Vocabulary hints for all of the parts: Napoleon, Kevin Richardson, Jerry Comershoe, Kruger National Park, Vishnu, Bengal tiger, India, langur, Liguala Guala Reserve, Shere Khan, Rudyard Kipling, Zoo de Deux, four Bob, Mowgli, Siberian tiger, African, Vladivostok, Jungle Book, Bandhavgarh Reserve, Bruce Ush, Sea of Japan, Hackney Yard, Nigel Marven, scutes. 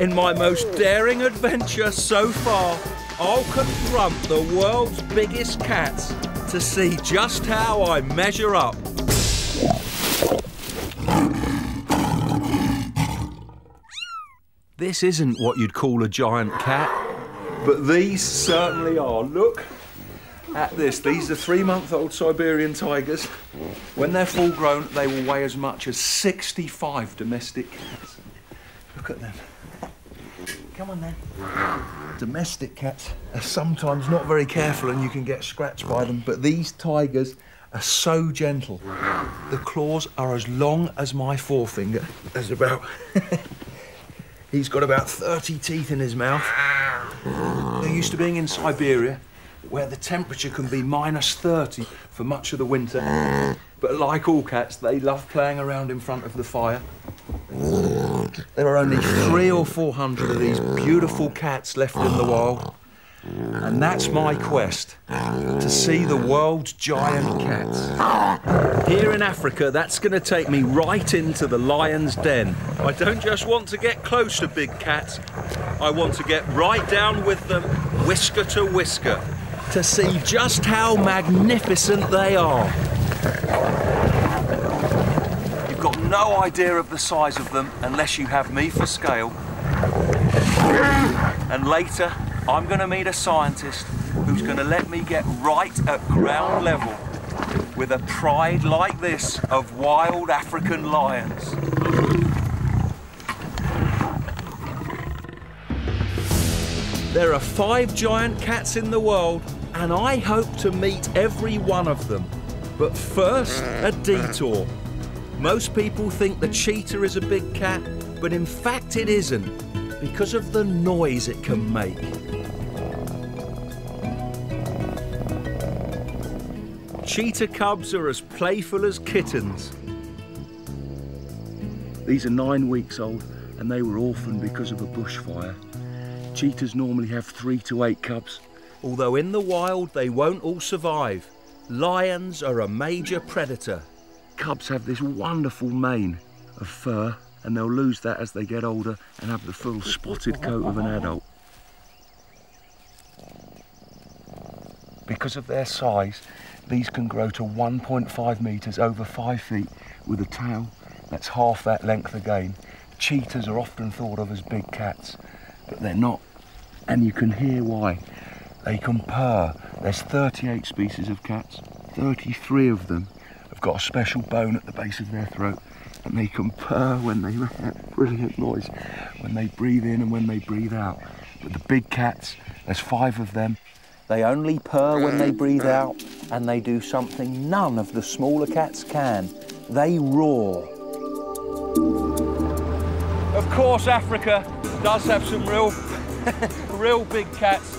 In my most daring adventure so far, I'll confront the world's biggest cats to see just how I measure up. This isn't what you'd call a giant cat, but these certainly are. Look at this. These are 3-month-old Siberian tigers. When they're full grown, they will weigh as much as 65 domestic cats. Look at them. Come on then. Domestic cats are sometimes not very careful and you can get scratched by them, but these tigers are so gentle. The claws are as long as my forefinger. There's about... He's got about 30 teeth in his mouth. They're used to being in Siberia, where the temperature can be -30 for much of the winter. But like all cats, they love playing around in front of the fire. There are only 300 or 400 of these beautiful cats left in the wild. And that's my quest, to see the world's giant cats. Here in Africa, that's going to take me right into the lion's den. I don't just want to get close to big cats, I want to get right down with them, whisker to whisker, to see just how magnificent they are. You've got no idea of the size of them unless you have me for scale. And later, I'm going to meet a scientist who's going to let me get right at ground level with a pride like this of wild African lions. There are 5 giant cats in the world, and I hope to meet every one of them. But first, a detour. Most people think the cheetah is a big cat, but in fact it isn't, because of the noise it can make. Cheetah cubs are as playful as kittens. These are 9 weeks old and they were orphaned because of a bushfire. Cheetahs normally have 3 to 8 cubs. Although in the wild they won't all survive. Lions are a major predator. Cubs have this wonderful mane of fur and they'll lose that as they get older and have the full spotted coat of an adult. Because of their size, these can grow to 1.5 metres, over 5 feet, with a tail that's half that length again. Cheetahs are often thought of as big cats, but they're not. And you can hear why. They can purr. There's 38 species of cats. 33 of them have got a special bone at the base of their throat, and they can purr when they make that brilliant noise, when they breathe in and when they breathe out. But the big cats, there's 5 of them. They only purr when they breathe out, and they do something none of the smaller cats can. They roar. Of course, Africa does have some real big cats,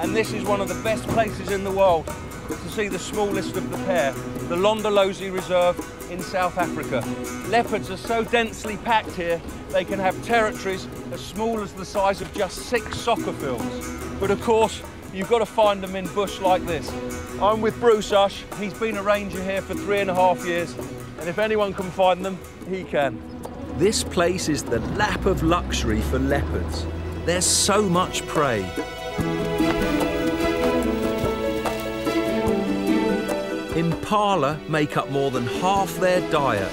and this is one of the best places in the world to see the smallest of the pair, the Londolozi Reserve in South Africa. Leopards are so densely packed here, they can have territories as small as the size of just 6 soccer fields. But of course, you've got to find them in bush like this. I'm with Bruce Ush. He's been a ranger here for 3.5 years, and if anyone can find them, he can. This place is the lap of luxury for leopards. There's so much prey. Impala make up more than half their diet.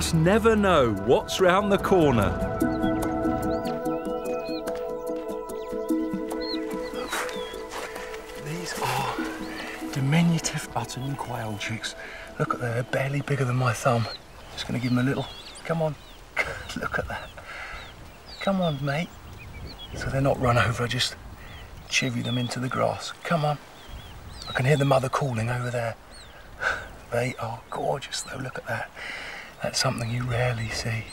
Just never know what's round the corner. These are diminutive button quail chicks. Look at them, they're barely bigger than my thumb. Just gonna give them a little, come on, look at that. Come on, mate. So they're not run over, I just chivvy them into the grass. Come on. I can hear the mother calling over there. They are gorgeous though, look at that. That's something you rarely see.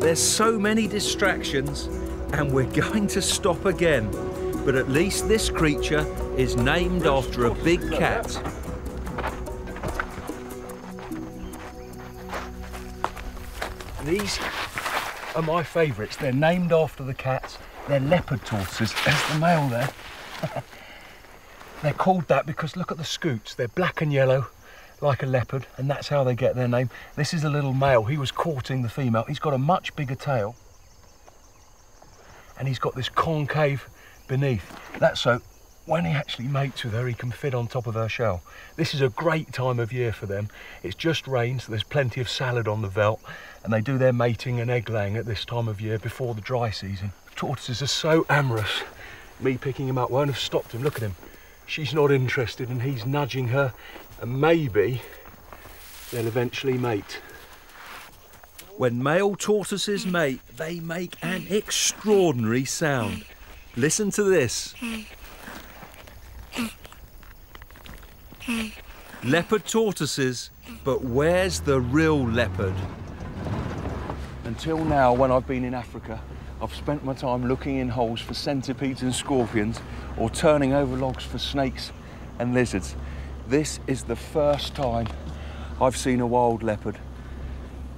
There's so many distractions, and we're going to stop again but at least this creature is named after a big cat. These are my favourites. They're named after the cats. They're leopard tortoises. There's the male there. They're called that because look at the scutes. They're black and yellow, like a leopard, and that's how they get their name. This is a little male. He was courting the female. He's got a much bigger tail, and he's got this concave beneath. That's so when he actually mates with her, he can fit on top of her shell. This is a great time of year for them. It's just rained, so there's plenty of salad on the veldt, and they do their mating and egg laying at this time of year before the dry season. Tortoises are so amorous. Me picking him up won't have stopped him. Look at him. She's not interested, and he's nudging her, and maybe they'll eventually mate. When male tortoises mate, they make an extraordinary sound. Listen to this. Leopard tortoises, but where's the real leopard? Until now, when I've been in Africa, I've spent my time looking in holes for centipedes and scorpions, or turning over logs for snakes and lizards. This is the first time I've seen a wild leopard.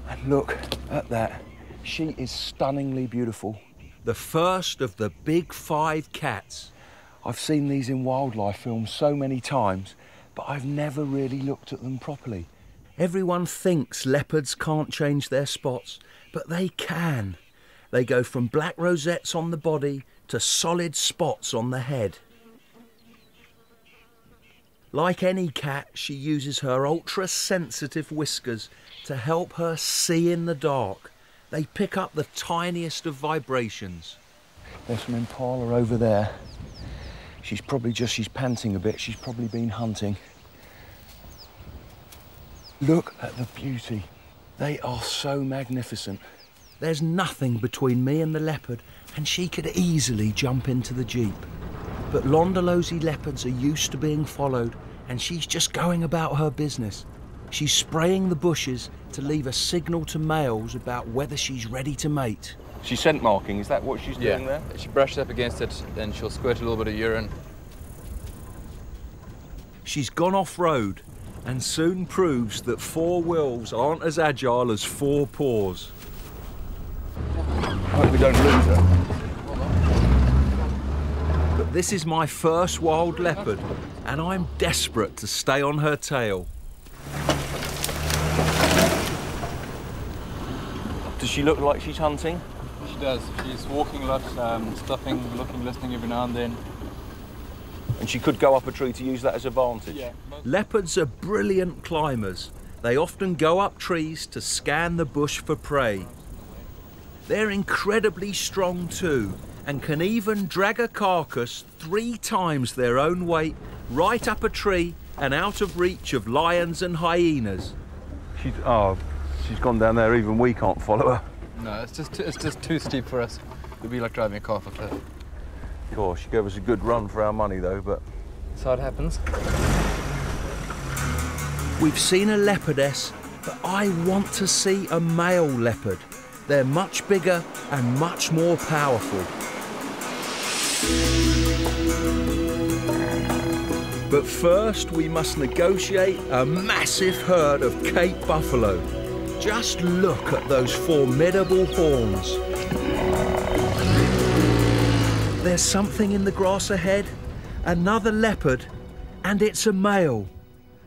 And look at that. She is stunningly beautiful. The first of the big five cats. I've seen these in wildlife films so many times, but I've never really looked at them properly. Everyone thinks leopards can't change their spots, but they can. They go from black rosettes on the body to solid spots on the head. Like any cat, she uses her ultra-sensitive whiskers to help her see in the dark. They pick up the tiniest of vibrations. There's an impala over there. She's panting a bit. She's probably been hunting. Look at the beauty. They are so magnificent. There's nothing between me and the leopard, and she could easily jump into the jeep. But Londolozi leopards are used to being followed, and she's just going about her business. She's spraying the bushes to leave a signal to males about whether she's ready to mate. She's scent marking, is that what she's doing there? She brushes up against it, and she'll squirt a little bit of urine. She's gone off-road, and soon proves that four wills aren't as agile as four paws. I hope we don't lose her. But this is my first wild leopard, and I'm desperate to stay on her tail. Does she look like she's hunting? She does. She's walking a lot, stopping, looking, listening every now and then. And she could go up a tree to use that as advantage. Yeah. Leopards are brilliant climbers. They often go up trees to scan the bush for prey. They're incredibly strong too, and can even drag a carcass 3 times their own weight right up a tree and out of reach of lions and hyenas. She's gone down there, even we can't follow her. No, it's just too steep for us. It'd be like driving a car off a cliff. Of course, she gave us a good run for our money though, but... That's how it happens. We've seen a leopardess, but I want to see a male leopard. They're much bigger and much more powerful. But first, we must negotiate a massive herd of Cape buffalo. Just look at those formidable horns. There's something in the grass ahead, another leopard, and it's a male.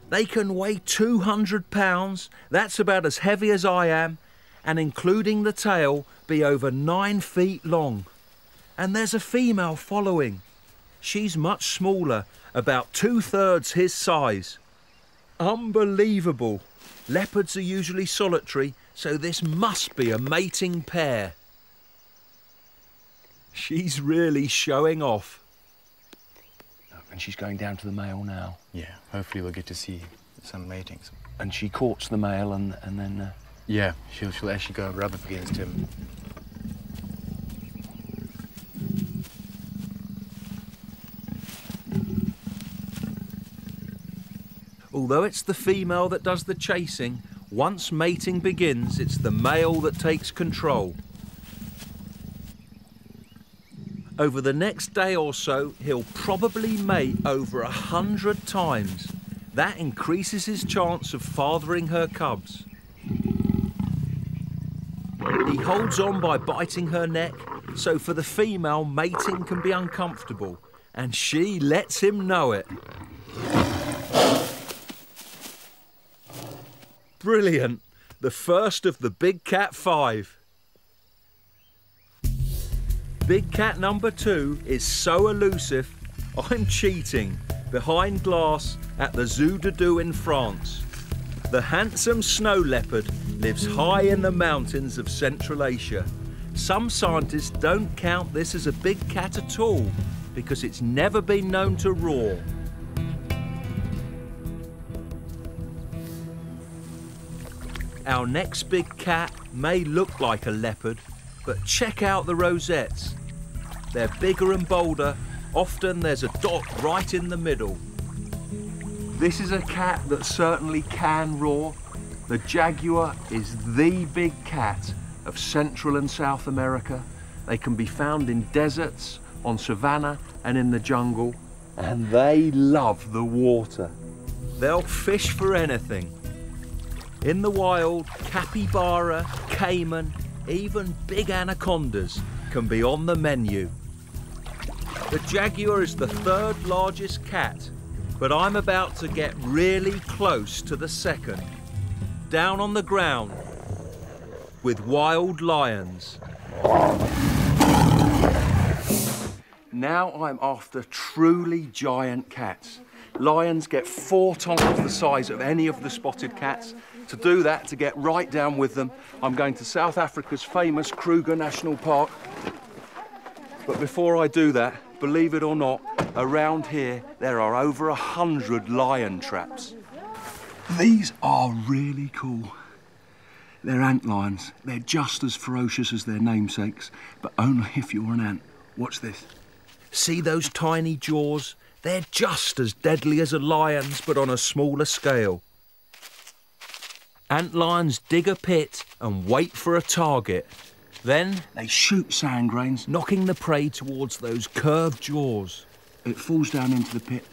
They can weigh 200 pounds, that's about as heavy as I am, and including the tail, be over 9 feet long. And there's a female following. She's much smaller, about 2/3 his size. Unbelievable. Leopards are usually solitary, so this must be a mating pair. She's really showing off. And she's going down to the male now. Yeah, hopefully we'll get to see some matings. And she courts the male and then... Yeah, she'll actually go rub up against him. Although it's the female that does the chasing, once mating begins, it's the male that takes control. Over the next day or so, he'll probably mate over 100 times. That increases his chance of fathering her cubs. He holds on by biting her neck, so for the female, mating can be uncomfortable, and she lets him know it. Brilliant. The first of the Big Cat 5. Big Cat number 2 is so elusive, I'm cheating, behind glass at the Zoo de Deux in France. The handsome snow leopard lives high in the mountains of Central Asia. Some scientists don't count this as a big cat at all because it's never been known to roar. Our next big cat may look like a leopard, but check out the rosettes. They're bigger and bolder. Often there's a dot right in the middle. This is a cat that certainly can roar. The jaguar is the big cat of Central and South America. They can be found in deserts, on savanna, and in the jungle. And they love the water. They'll fish for anything. In the wild, capybara, caiman, even big anacondas can be on the menu. The jaguar is the third largest cat, but I'm about to get really close to the second. Down on the ground with wild lions. Now I'm after truly giant cats. Lions get 4 times the size of any of the spotted cats. To do that, to get right down with them, I'm going to South Africa's famous Kruger National Park. But before I do that, believe it or not, around here there are over 100 lion traps. These are really cool. They're ant lions. They're just as ferocious as their namesakes, but only if you're an ant. Watch this. See those tiny jaws? They're just as deadly as a lion's, but on a smaller scale. Ant lions dig a pit and wait for a target. Then they shoot sand grains, knocking the prey towards those curved jaws. It falls down into the pit,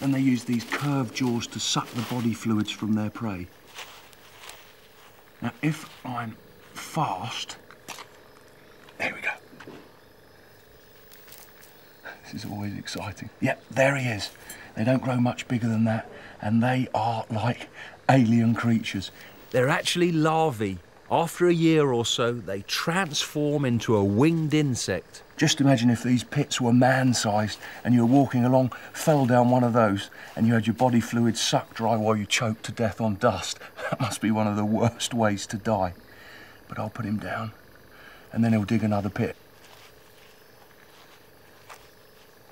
and they use these curved jaws to suck the body fluids from their prey. Now, if I'm fast, there we go. This is always exciting. Yep, there he is. They don't grow much bigger than that, and they are like alien creatures. They're actually larvae. After a year or so, they transform into a winged insect. Just imagine if these pits were man-sized and you were walking along, fell down one of those, and you had your body fluid sucked dry while you choked to death on dust. That must be one of the worst ways to die. But I'll put him down, and then he'll dig another pit.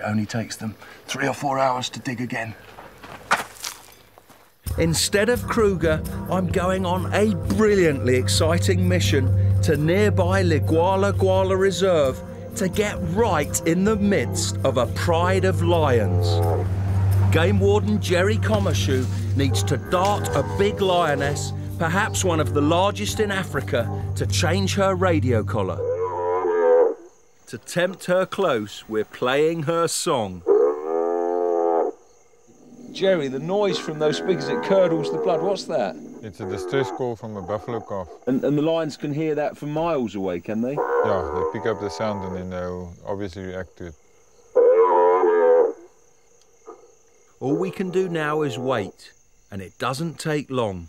It only takes them 3 or 4 hours to dig again. Instead of Kruger, I'm going on a brilliantly exciting mission to nearby Liguala Guala Reserve to get right in the midst of a pride of lions. Game warden Jerry Comershoe needs to dart a big lioness, perhaps one of the largest in Africa, to change her radio collar. To tempt her close, we're playing her song. Jerry, the noise from those speakers, it curdles the blood. What's that? It's a distress call from a buffalo calf. And the lions can hear that from miles away, can they? Yeah, they pick up the sound and then they'll obviously react to it. All we can do now is wait, and it doesn't take long.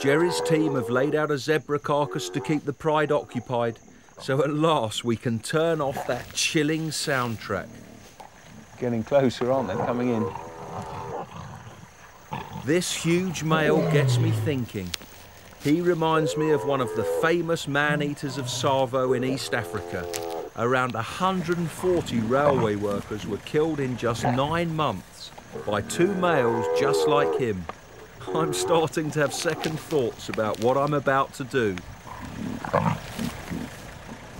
Jerry's team have laid out a zebra carcass to keep the pride occupied, so at last we can turn off that chilling soundtrack. Getting closer, aren't they? Coming in. This huge male gets me thinking. He reminds me of one of the famous man-eaters of Tsavo in East Africa. Around 140 railway workers were killed in just 9 months by 2 males just like him. I'm starting to have second thoughts about what I'm about to do.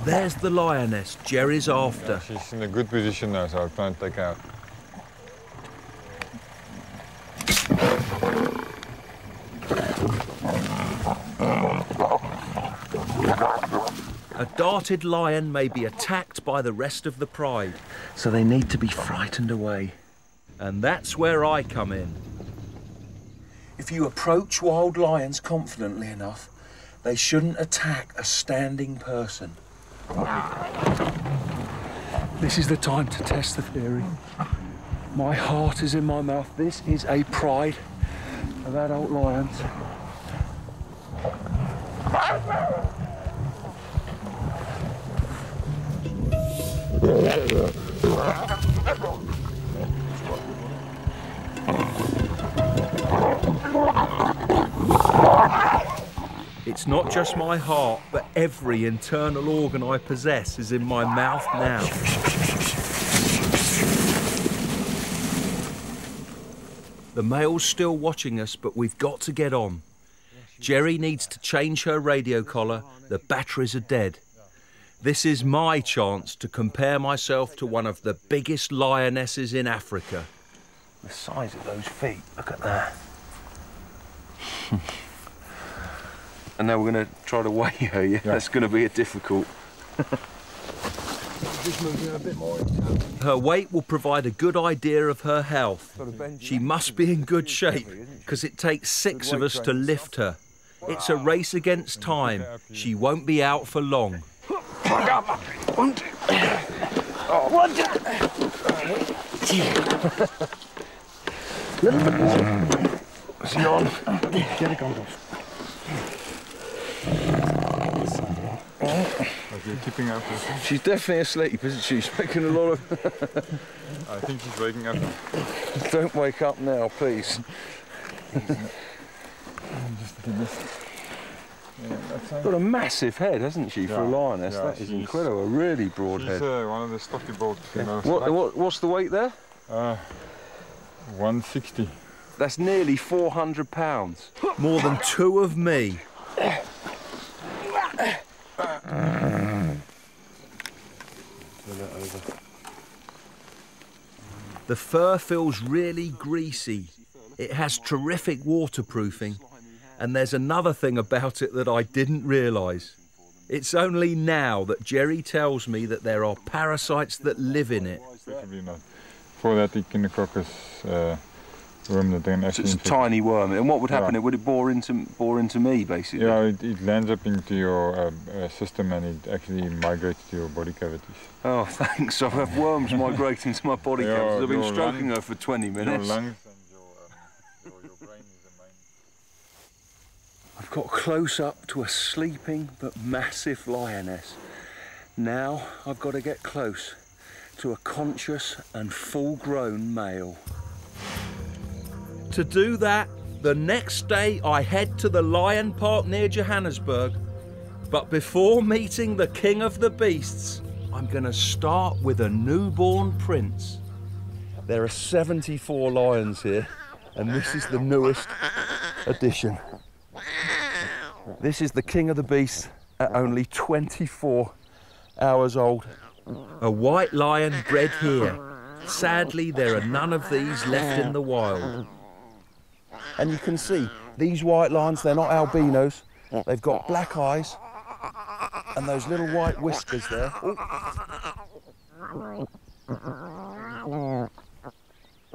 There's the lioness Jerry's after. Yeah, she's in a good position now, so I'll try and take her out. A darted lion may be attacked by the rest of the pride, so they need to be frightened away. And that's where I come in. If you approach wild lions confidently enough, they shouldn't attack a standing person. This is the time to test the theory. My heart is in my mouth. This is a pride of adult lions. It's not just my heart, but every internal organ I possess is in my mouth now. The male's still watching us, but we've got to get on. Jerry needs to change her radio collar. The batteries are dead. This is my chance to compare myself to one of the biggest lionesses in Africa. The size of those feet, look at that. And now we're going to try to weigh her, yeah? That's going to be difficult. Her weight will provide a good idea of her health. She must be in good shape, because it takes 6 of us to lift her. It's a race against time. She won't be out for long. She's definitely asleep, isn't she? She's making a lot of... I think she's waking up. Don't wake up now, please. Got a massive head, hasn't she, for a lioness? Yeah, that is incredible, a really broad head. She's one of the stocky boats. You know, what's the weight there? 160. That's nearly 400 pounds. More than 2 of me. The fur feels really greasy. It has terrific waterproofing. And there's another thing about it that I didn't realise. It's only now that Jerry tells me that there are parasites that live in it. Before that, the echinococcus worm that they actually... It's a tiny worm. And what would happen? It would bore into me, basically? Yeah, it lands up into your system and it actually migrates to your body cavities. Oh, thanks. I have worms migrating to my body cavities. I've been stroking her for 20 minutes. Your lungs and your brain is the main... I've got close up to a sleeping but massive lioness. Now I've got to get close to a conscious and full-grown male. To do that, the next day I head to the Lion Park near Johannesburg. But before meeting the king of the beasts, I'm going to start with a newborn prince. There are 74 lions here, and this is the newest addition. This is the king of the beasts at only 24 hours old. A white lion bred here. Sadly, there are none of these left in the wild. And you can see, these white lions, they're not albinos. They've got black eyes and those little white whiskers there. Ooh.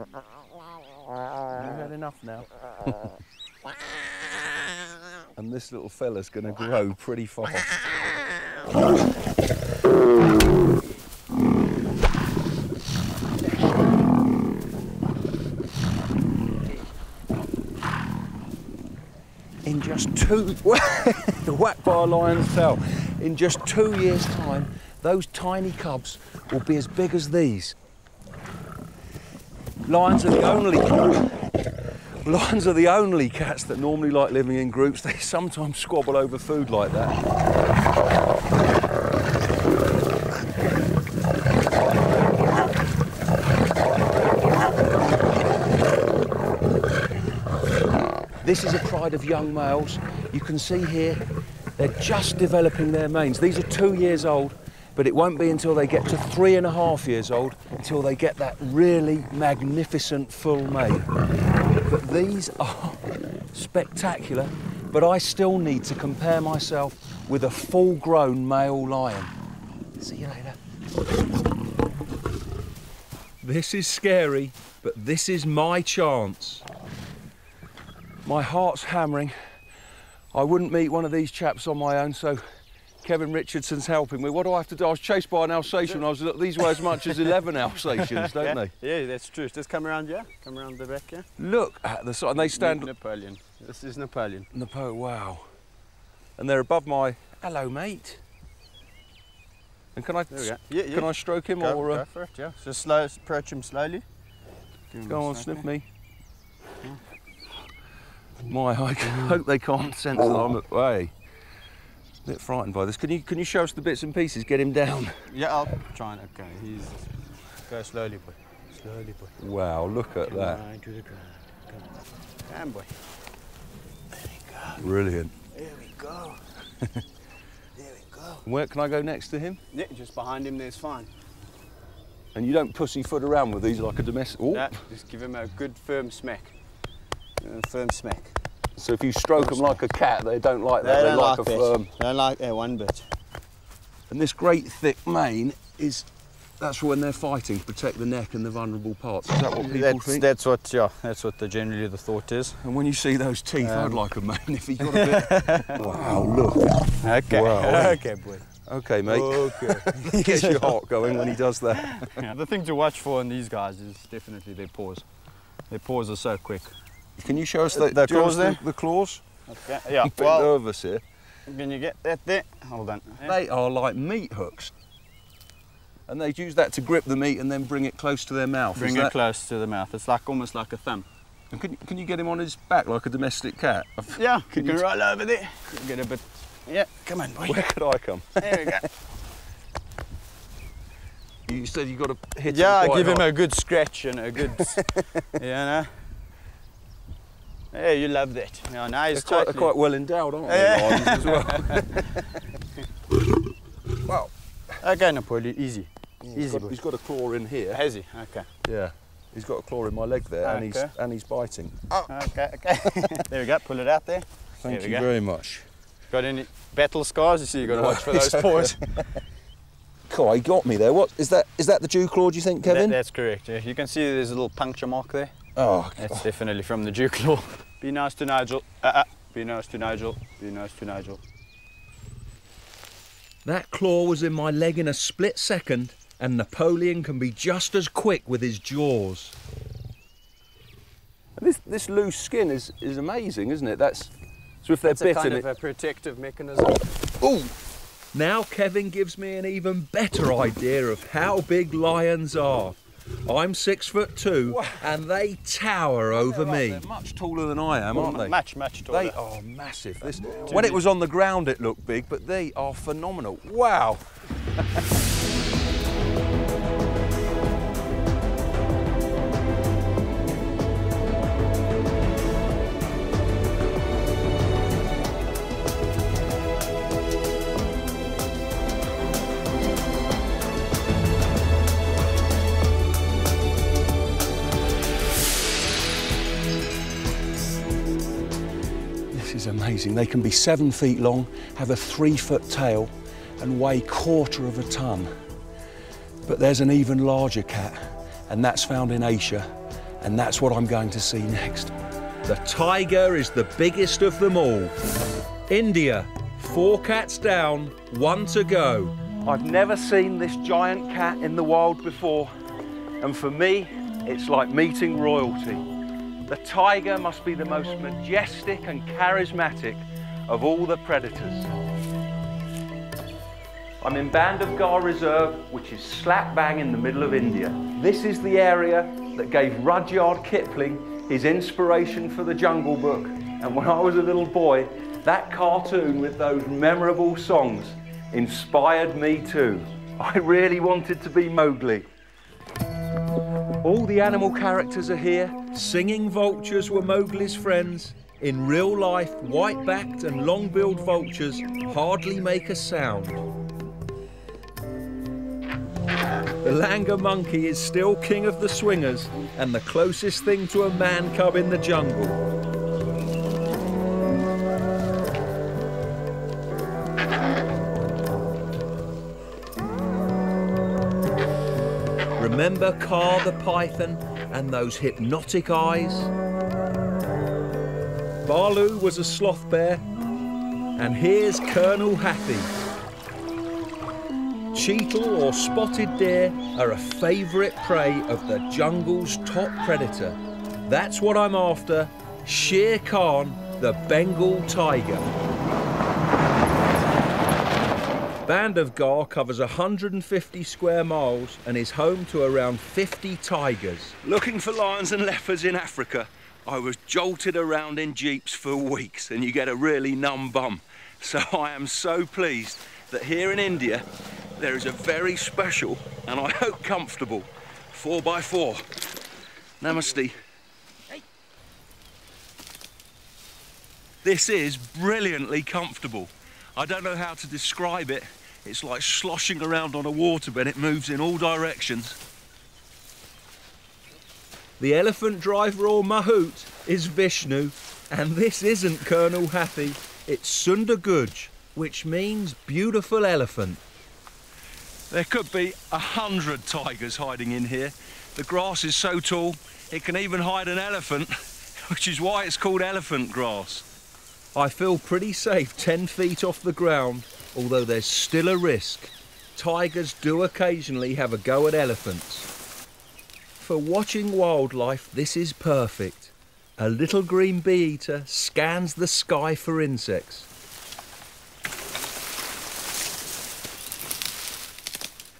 You've had enough now. And this little fella's going to grow pretty fast. In just the whack by a lion's tail. In just 2 years' time, those tiny cubs will be as big as these. Lions are the only cats that normally like living in groups. They sometimes squabble over food like that. This is a pride of young males. You can see here, they're just developing their manes. These are 2 years old, but it won't be until they get to 3.5 years old until they get that really magnificent full mane. But these are spectacular, but I still need to compare myself with a full-grown male lion. See you later. This is scary, but this is my chance. My heart's hammering. I wouldn't meet one of these chaps on my own, so Kevin Richardson's helping me. What do I have to do? I was chased by an Alsatian. These were as much as 11 Alsatians, don't they? Yeah, that's true. Just come around here. Come around the back here. Look at the side. And they stand... Napoleon. This is Napoleon. Napoleon, wow. And they're above my... Hello, mate. And can I, can I stroke him or... Go for it, yeah. So slow, approach him slowly. Go on, sniff me. Yeah. My, I hope they can't sense that I'm away. A bit frightened by this. Can you show us the bits and pieces? Get him down. Yeah, I'll try and okay. Go slowly, boy. Slowly, boy. Wow, look at that. Down to the ground. Come on. Damn, boy. There we go. Brilliant. There we go. There we go. Where can I go next to him? Yeah, just behind him. There's fine. And you don't pussyfoot around with these like a domestic. Oh. No, just give him a good firm smack. Firm smack. So if you stroke them like a cat, they don't like that. They like a firm. They don't like that one bit. And this great thick mane is, that's when they're fighting to protect the neck and the vulnerable parts. Is that what people think? That's what, yeah, that's what generally the thought is. And when you see those teeth, I'd like a mane if he got a bit. Wow, look. Okay. Wow. Okay, boy. Okay, mate. Okay. He gets your heart going when he does that. Yeah, the thing to watch for in these guys is definitely their paws. Their paws are so quick. Can you show us the claws there? The claws? Okay, yeah. I'm a bit nervous here. Can you get that there? Hold on. Yeah. They are like meat hooks. And they'd use that to grip the meat and then bring it close to their mouth. Bring it close to the mouth. It's like almost like a thumb. And can you get him on his back like a domestic cat? Yeah, you can roll over there. Get a bit... Yeah, come on, boy. Where could I come? There we go. You said you got to hit him. Yeah, give him a good scratch and a good... yeah, no. Yeah, you love that. No, no, he's they're quite well endowed, aren't they? Yeah. As well. Wow. Okay, Napoleon, easy. Yeah, he's got a claw in here. Has he? Okay. Yeah. He's got a claw in my leg there, okay. and he's biting. Oh. Okay, okay. There we go. Pull it out there. Thank you very much. Got any battle scars? You see, you got to watch for those paws. Cool, he got me there. What is that? Is that the dew claw? Do you think, Kevin? That's correct. Yeah. You can see there's a little puncture mark there. Oh, that's definitely from the dew claw. Be nice to Nigel. Be nice to Nigel. Be nice to Nigel. That claw was in my leg in a split second, and Napoleon can be just as quick with his jaws. This loose skin is amazing, isn't it? That's so if they're bitten, kind of a protective mechanism. Ooh. Now Kevin gives me an even better idea of how big lions are. I'm 6'2", wow, and they tower over me. They're much taller than I am, aren't they? Much, much taller. They are massive. When it was on the ground, it looked big, but they are phenomenal. Wow. Amazing. They can be 7 feet long, have a 3-foot tail, and weigh 1/4 of a ton. But there's an even larger cat, and that's found in Asia, and that's what I'm going to see next. The tiger is the biggest of them all. India, 4 cats down, 1 to go. I've never seen this giant cat in the wild before, and for me, it's like meeting royalty. The tiger must be the most majestic and charismatic of all the predators. I'm in Bandhavgarh Reserve, which is slap bang in the middle of India. This is the area that gave Rudyard Kipling his inspiration for the Jungle Book. And when I was a little boy, that cartoon with those memorable songs inspired me too. I really wanted to be Mowgli. All the animal characters are here. Singing vultures were Mowgli's friends. In real life, white-backed and long-billed vultures hardly make a sound. The langur monkey is still king of the swingers and the closest thing to a man cub in the jungle. Remember Kaa the python and those hypnotic eyes? Balu was a sloth bear, and here's Colonel Happy. Cheetle or spotted deer are a favourite prey of the jungle's top predator. That's what I'm after, Shere Khan, the Bengal tiger. Bandhavgarh covers 150 square miles and is home to around 50 tigers. Looking for lions and leopards in Africa, I was jolted around in jeeps for weeks and you get a really numb bum. So I am so pleased that here in India, there is a very special, and I hope comfortable, 4x4. Namaste. Hey. This is brilliantly comfortable. I don't know how to describe it. It's like sloshing around on a waterbed. It moves in all directions. The elephant driver or mahout is Vishnu, and this isn't Colonel Happy. It's Sundar Gaj, which means beautiful elephant. There could be 100 tigers hiding in here. The grass is so tall, it can even hide an elephant, which is why it's called elephant grass. I feel pretty safe 10 feet off the ground, although there's still a risk. Tigers do occasionally have a go at elephants. For watching wildlife, this is perfect. A little green bee-eater scans the sky for insects.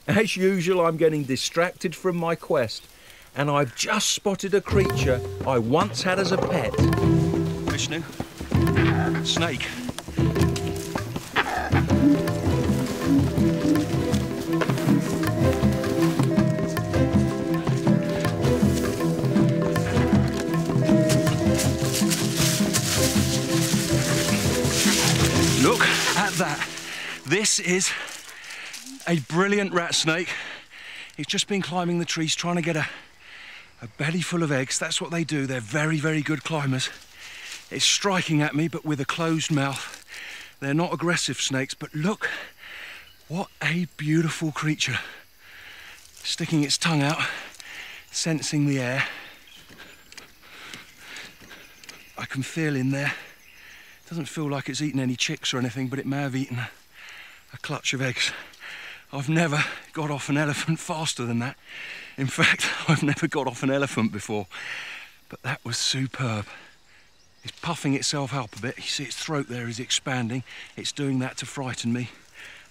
As usual, I'm getting distracted from my quest, and I've just spotted a creature I once had as a pet. Vishnu. Snake. Look at that. This is a brilliant rat snake. It's just been climbing the trees trying to get a belly full of eggs. That's what they do. They're very, very good climbers. It's striking at me, but with a closed mouth. They're not aggressive snakes, but look, what a beautiful creature. Sticking its tongue out, sensing the air. I can feel in there. It doesn't feel like it's eaten any chicks or anything, but it may have eaten a clutch of eggs. I've never got off an elephant faster than that. In fact, I've never got off an elephant before, but that was superb. It's puffing itself up a bit. You see its throat there is expanding. It's doing that to frighten me.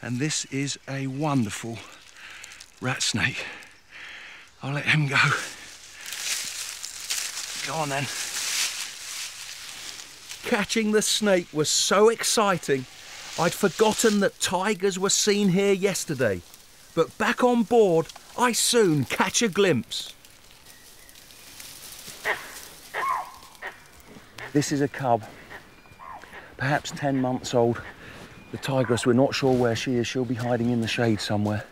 And this is a wonderful rat snake. I'll let him go. Go on then. Catching the snake was so exciting. I'd forgotten that tigers were seen here yesterday, but back on board, I soon catch a glimpse. This is a cub, perhaps 10 months old. The tigress, we're not sure where she is. She'll be hiding in the shade somewhere.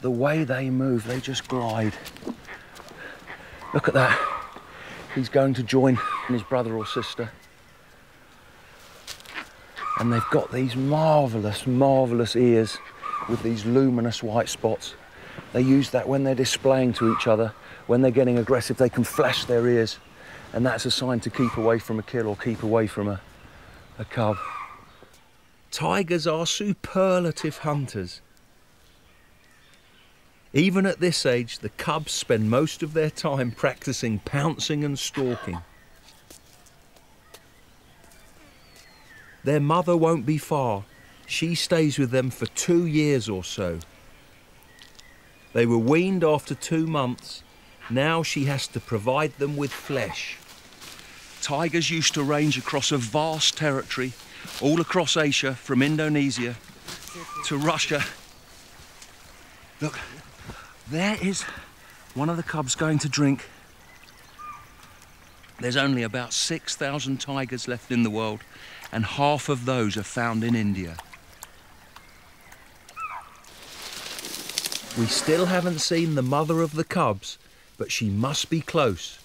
The way they move, they just glide. Look at that. He's going to join his brother or sister. And they've got these marvellous, marvellous ears with these luminous white spots. They use that when they're displaying to each other. When they're getting aggressive, they can flash their ears. And that's a sign to keep away from a kill or keep away from a cub. Tigers are superlative hunters. Even at this age, the cubs spend most of their time practicing pouncing and stalking. Their mother won't be far. She stays with them for 2 years or so. They were weaned after 2 months. Now she has to provide them with flesh. Tigers used to range across a vast territory, all across Asia, from Indonesia to Russia. Look, there is one of the cubs going to drink. There's only about 6,000 tigers left in the world, and half of those are found in India. We still haven't seen the mother of the cubs, but she must be close.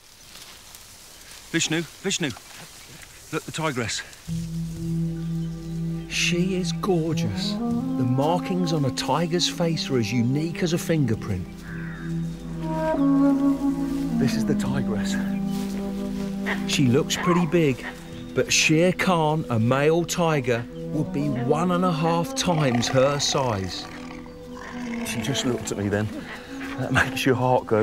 Vishnu, Vishnu, look, the tigress. She is gorgeous. The markings on a tiger's face are as unique as a fingerprint. This is the tigress. She looks pretty big, but Shere Khan, a male tiger, would be 1.5 times her size. She just looked at me then. That makes your heart go.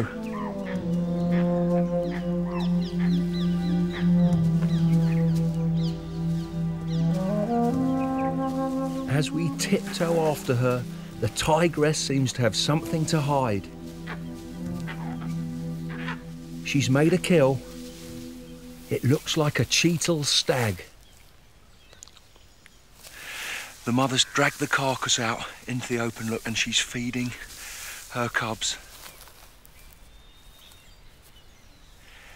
As we tiptoe after her, the tigress seems to have something to hide. She's made a kill. It looks like a cheetah stag. The mother's dragged the carcass out into the open, look, and she's feeding her cubs.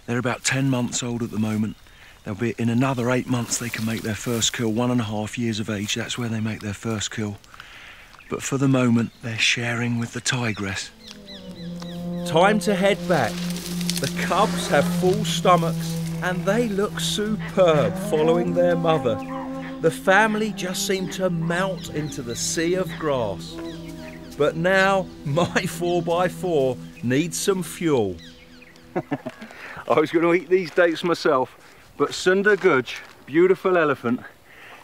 They're about 10 months old at the moment. They'll be in another 8 months they can make their first kill, 1.5 years of age, that's where they make their first kill. But for the moment, they're sharing with the tigress. Time to head back. The cubs have full stomachs and they look superb following their mother. The family just seem to melt into the sea of grass. But now, my 4x4 needs some fuel. I was going to eat these dates myself, but Sundar Gaj, beautiful elephant,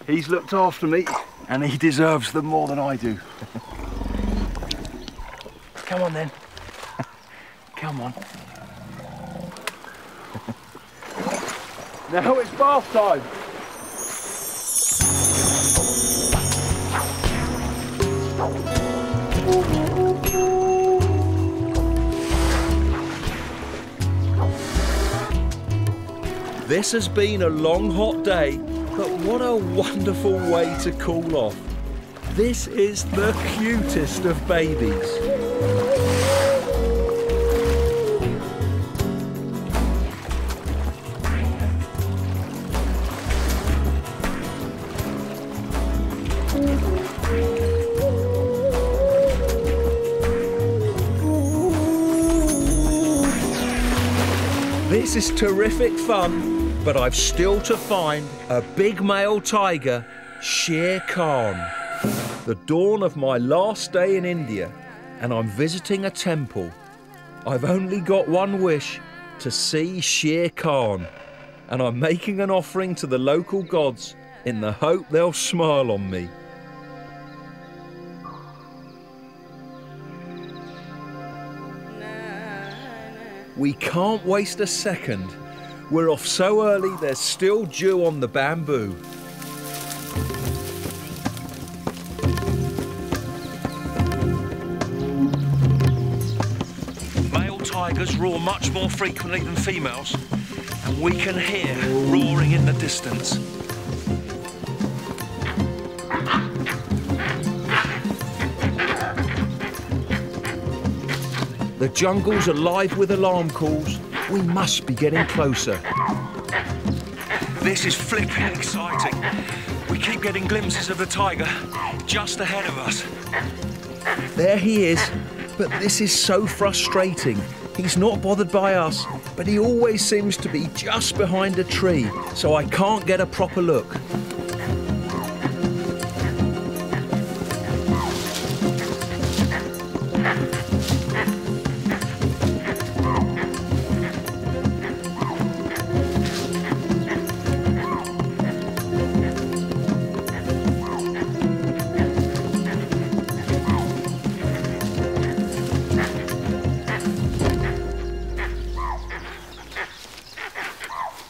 he's looked after me and he deserves them more than I do. Come on then. Come on. Now it's bath time. This has been a long, hot day, but what a wonderful way to cool off. This is the cutest of babies. This is terrific fun, but I've still to find a big male tiger, Shere Khan. The dawn of my last day in India, and I'm visiting a temple. I've only got one wish, to see Shere Khan, and I'm making an offering to the local gods in the hope they'll smile on me. We can't waste a second. We're off so early, there's still dew on the bamboo. Male tigers roar much more frequently than females, and we can hear roaring in the distance. The jungle's alive with alarm calls. We must be getting closer. This is flipping exciting. We keep getting glimpses of the tiger just ahead of us. There he is, but this is so frustrating. He's not bothered by us, but he always seems to be just behind a tree, so I can't get a proper look.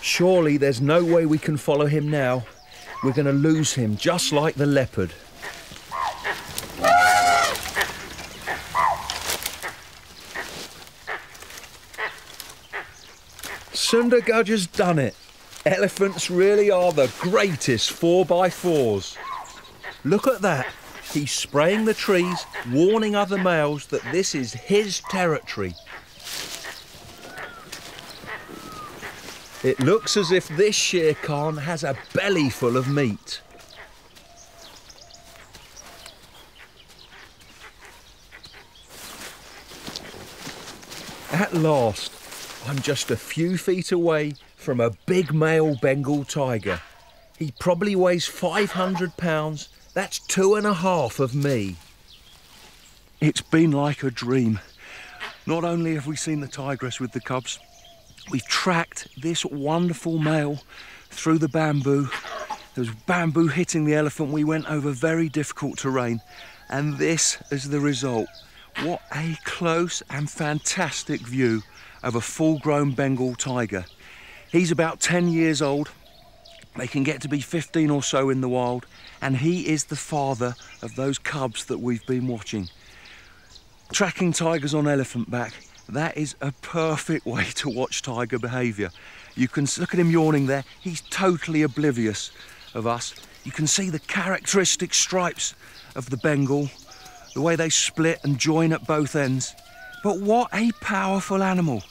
Surely there's no way we can follow him now. We're going to lose him, just like the leopard. Sundar Gaj has done it. Elephants really are the greatest 4x4s. Look at that. He's spraying the trees, warning other males that this is his territory. It looks as if this Shere Khan has a belly full of meat. At last, I'm just a few feet away from a big male Bengal tiger. He probably weighs 500 pounds. That's 2.5 of me. It's been like a dream. Not only have we seen the tigress with the cubs, we've tracked this wonderful male through the bamboo. There was bamboo hitting the elephant. We went over very difficult terrain, and this is the result. What a close and fantastic view of a full-grown Bengal tiger. He's about 10 years old. They can get to be 15 or so in the wild, and he is the father of those cubs that we've been watching. Tracking tigers on elephant back, that is a perfect way to watch tiger behaviour. You can look at him yawning there. He's totally oblivious of us. You can see the characteristic stripes of the Bengal, the way they split and join at both ends. But what a powerful animal.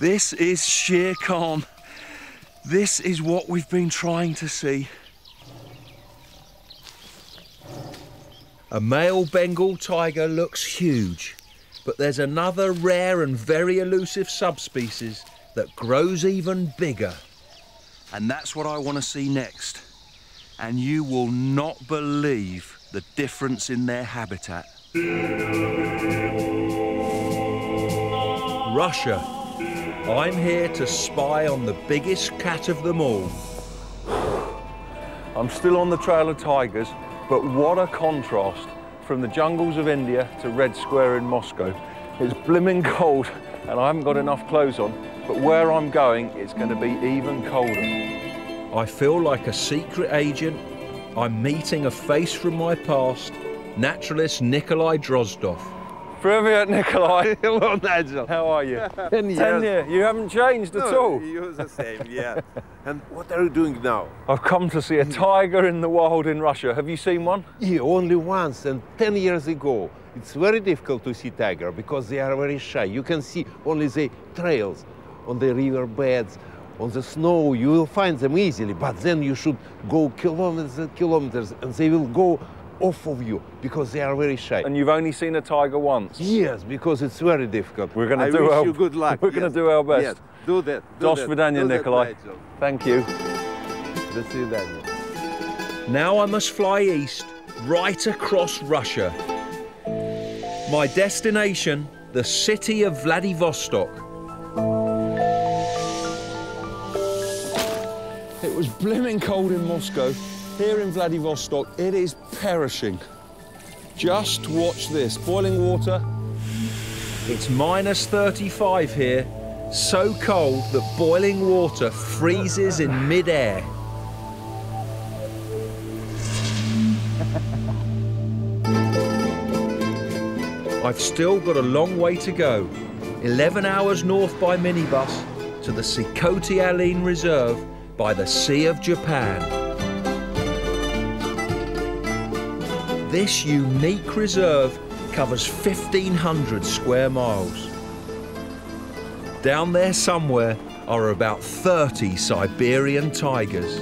This is Shere Khan. This is what we've been trying to see. A male Bengal tiger looks huge, but there's another rare and very elusive subspecies that grows even bigger. And that's what I want to see next. And you will not believe the difference in their habitat. Russia. I'm here to spy on the biggest cat of them all. I'm still on the trail of tigers, but what a contrast from the jungles of India to Red Square in Moscow. It's blimmin' cold and I haven't got enough clothes on, but where I'm going, it's going to be even colder. I feel like a secret agent. I'm meeting a face from my past, naturalist Nikolai Drozdov. Привет, Nikolai. Hello, Nigel. How are you? 10 years. 10 years. You haven't changed at all. You're the same, yeah. And what are you doing now? I've come to see a tiger in the wild in Russia. Have you seen one? Yeah, only once, and 10 years ago. It's very difficult to see tiger because they are very shy. You can see only the trails on the river beds, on the snow. You will find them easily, but then you should go kilometers and kilometers, and they will go off of you because they are very shy. And you've only seen a tiger once? Yes, because it's very difficult. We're going to do our best. I wish you good luck. We're going to do our best. Yes, do that. Do Dos Vidania, Nikolai. Thank you. Now I must fly east, right across Russia. My destination, the city of Vladivostok. It was blimmin' cold in Moscow. Here in Vladivostok, it is perishing. Just watch this, boiling water. It's minus 35 here, so cold that boiling water freezes in mid-air. I've still got a long way to go, 11 hours north by minibus to the Sikhote-Alin Reserve by the Sea of Japan. This unique reserve covers 1,500 square miles. Down there somewhere are about 30 Siberian tigers.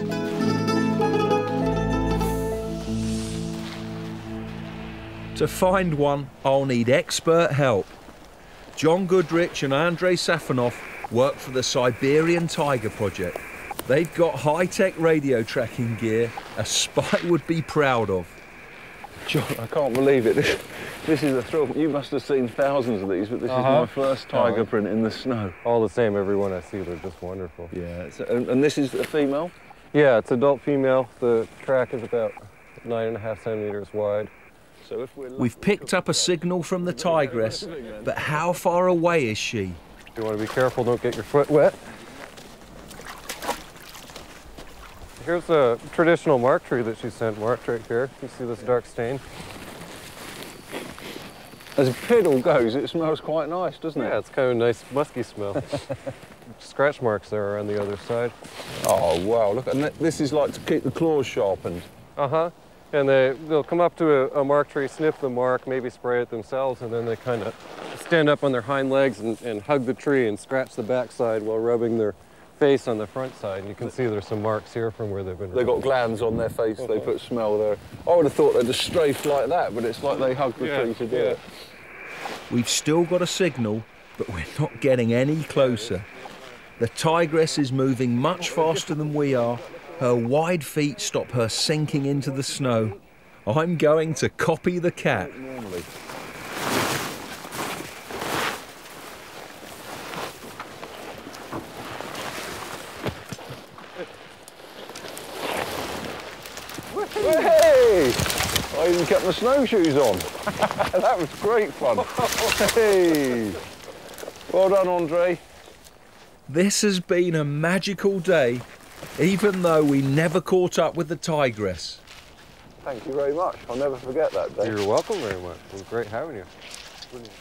To find one, I'll need expert help. John Goodrich and Andrei Safanov work for the Siberian Tiger Project. They've got high-tech radio tracking gear a spy would be proud of. John, I can't believe it. This is a thrill. You must have seen thousands of these, but this is my first tiger print in the snow. All the same, everyone I see, they're just wonderful. Yeah, and this is a female? Yeah, it's adult female. The track is about 9.5 centimeters wide. So if we've picked up a signal from the tigress, but how far away is she? You want to be careful, don't get your foot wet. Here's a traditional mark tree that she sent, marked right here. You see this dark stain? As a fiddle goes, it smells quite nice, doesn't it? Yeah, it's kind of a nice musky smell. Scratch marks there are on the other side. Oh, wow, look, and this is like to keep the claws sharpened. Uh-huh, and they'll come up to a mark tree, sniff the mark, maybe spray it themselves, and then they kind of stand up on their hind legs and hug the tree and scratch the backside while rubbing their face on the front side, and you can see there's some marks here from where they've been. They've got glands on their face, they put smell there. I would have thought they'd just strafe like that, but it's like they hugged the tree to do it. We've still got a signal, but we're not getting any closer. The tigress is moving much faster than we are. Her wide feet stop her sinking into the snow. I'm going to copy the cat. not even kept my snowshoes on. That was great fun. Hey. Well done, Andrei. This has been a magical day, even though we never caught up with the tigress. Thank you very much. I'll never forget that day. You're welcome very much. It was great having you. Brilliant.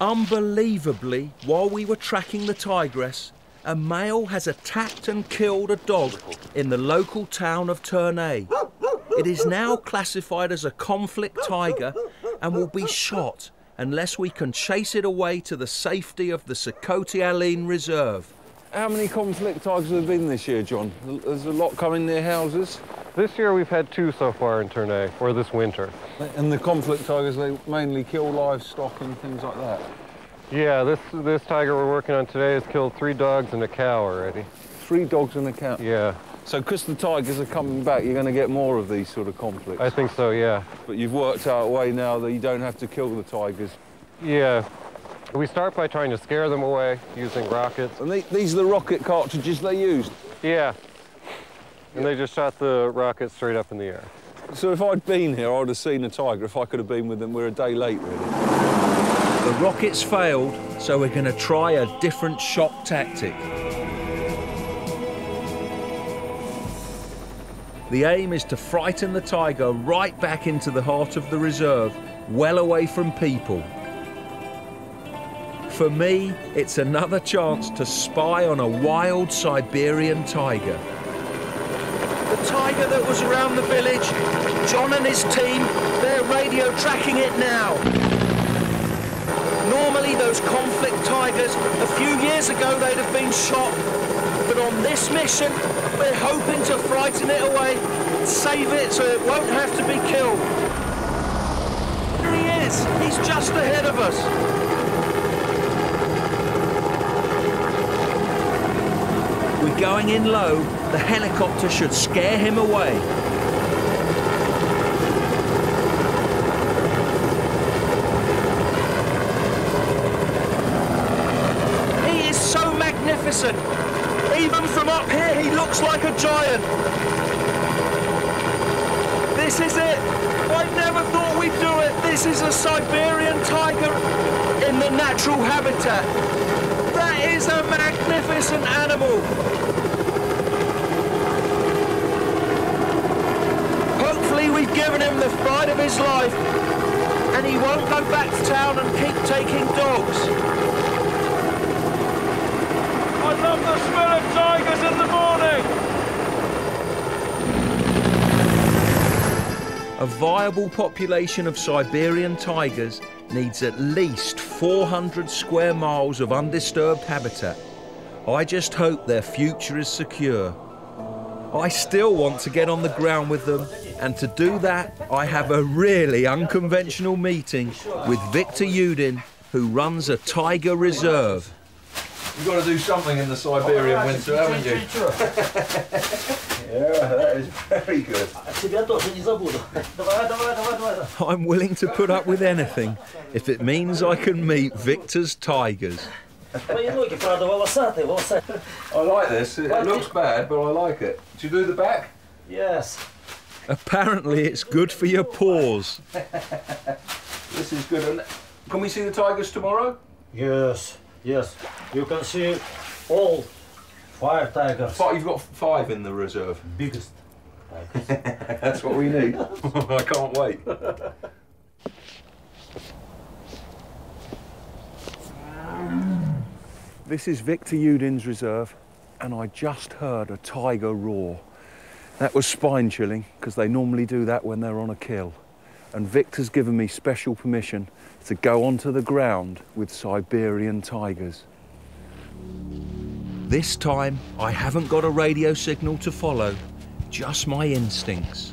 Unbelievably, while we were tracking the tigress, a male has attacked and killed a dog in the local town of Terney. It is now classified as a conflict tiger and will be shot unless we can chase it away to the safety of the Sikhote-Alin Reserve. How many conflict tigers have there been this year, John? There's a lot coming near houses. This year we've had 2 so far in Terney, or this winter. And the conflict tigers, they mainly kill livestock and things like that? Yeah, this tiger we're working on today has killed 3 dogs and a cow already. 3 dogs and a cow? Yeah. So because the tigers are coming back, you're going to get more of these sort of conflicts? I think so, yeah. But you've worked out a way now that you don't have to kill the tigers? Yeah. We start by trying to scare them away using rockets. And these are the rocket cartridges they used? Yeah. And they just shot the rockets straight up in the air. So if I'd been here, I would have seen a tiger. If I could have been with them, we're a day late, really. The rockets failed, so we're going to try a different shot tactic. The aim is to frighten the tiger right back into the heart of the reserve, well away from people. For me, it's another chance to spy on a wild Siberian tiger. The tiger that was around the village, John and his team, they're radio tracking it now. Normally those conflict tigers, a few years ago they'd have been shot, but on this mission, we're hoping to frighten it away, save it so it won't have to be killed. There he is, he's just ahead of us. We're going in low, the helicopter should scare him away. He is so magnificent. Even from up here, he looks like a giant. This is it. I never thought we'd do it. This is a Siberian tiger in the natural habitat. That is a magnificent animal. Hopefully we've given him the fright of his life and he won't go back to town and keep taking dogs. I love the smell of tigers in the morning. A viable population of Siberian tigers needs at least 400 square miles of undisturbed habitat. I just hope their future is secure. I still want to get on the ground with them, and to do that, I have a really unconventional meeting with Viktor Yudin, who runs a tiger reserve. You've got to do something in the Siberian winter, haven't you? Yeah, that is very good. I'm willing to put up with anything if it means I can meet Victor's tigers. I like this. It looks bad, but I like it. Do you do the back? Yes. Apparently it's good for your paws. This is good. Can we see the tigers tomorrow? Yes. Yes, you can see all 5 tigers. You've got 5 in the reserve. Biggest tigers. That's what we need. I can't wait. This is Viktor Yudin's reserve, and I just heard a tiger roar. That was spine-chilling, because they normally do that when they're on a kill. And Victor's given me special permission to go onto the ground with Siberian tigers. This time, I haven't got a radio signal to follow, just my instincts.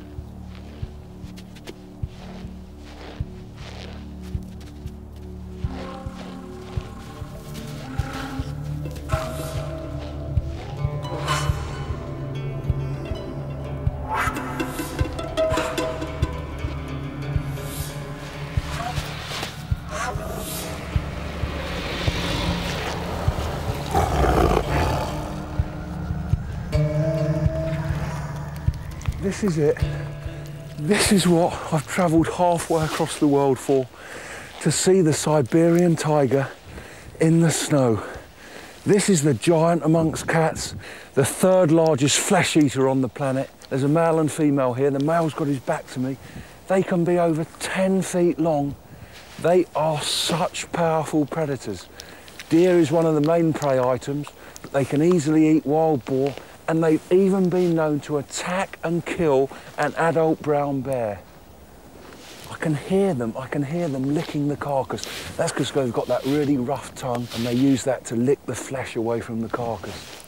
This is it. This is what I've travelled halfway across the world for, to see the Siberian tiger in the snow. This is the giant amongst cats, the third largest flesh eater on the planet. There's a male and female here. The male's got his back to me. They can be over 10 feet long. They are such powerful predators. Deer is one of the main prey items, but they can easily eat wild boar, and they've even been known to attack and kill an adult brown bear. I can hear them licking the carcass. That's because they've got that really rough tongue and they use that to lick the flesh away from the carcass.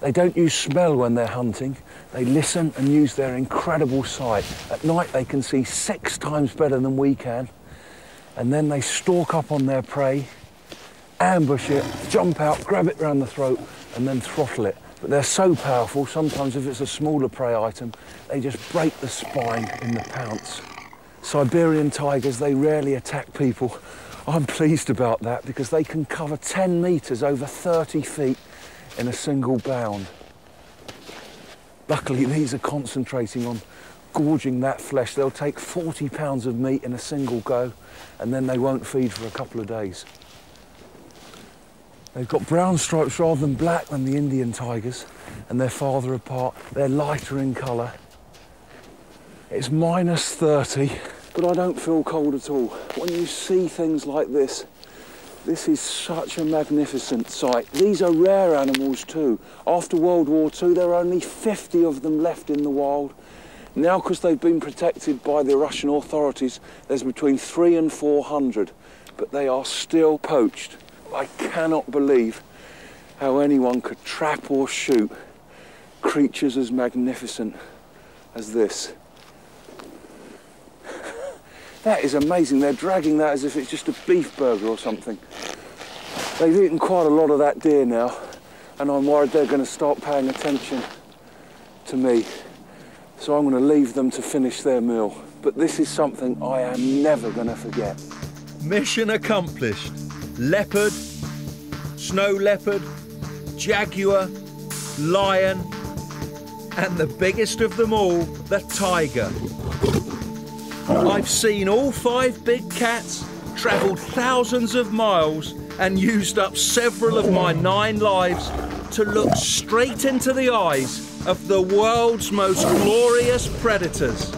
They don't use smell when they're hunting. They listen and use their incredible sight. At night they can see 6 times better than we can. And then they stalk up on their prey, ambush it, jump out, grab it round the throat and then throttle it. But they're so powerful, sometimes if it's a smaller prey item, they just break the spine in the pounce. Siberian tigers, they rarely attack people. I'm pleased about that because they can cover 10 metres over 30 feet in a single bound. Luckily, these are concentrating on gorging that flesh. They'll take 40 pounds of meat in a single go and then they won't feed for a couple of days. They've got brown stripes rather than black than the Indian tigers, and they're farther apart. They're lighter in colour. It's minus 30, but I don't feel cold at all. When you see things like this, this is such a magnificent sight. These are rare animals too. After World War II, there are only 50 of them left in the wild. Now, because they've been protected by the Russian authorities, there's between 300 and 400, but they are still poached. I cannot believe how anyone could trap or shoot creatures as magnificent as this. That is amazing. They're dragging that as if it's just a beef burger or something. They've eaten quite a lot of that deer now, and I'm worried they're going to start paying attention to me. So I'm going to leave them to finish their meal. But this is something I am never going to forget. Mission accomplished. Leopard, snow leopard, jaguar, lion, and the biggest of them all, the tiger. I've seen all 5 big cats, travelled thousands of miles and used up several of my 9 lives to look straight into the eyes of the world's most glorious predators.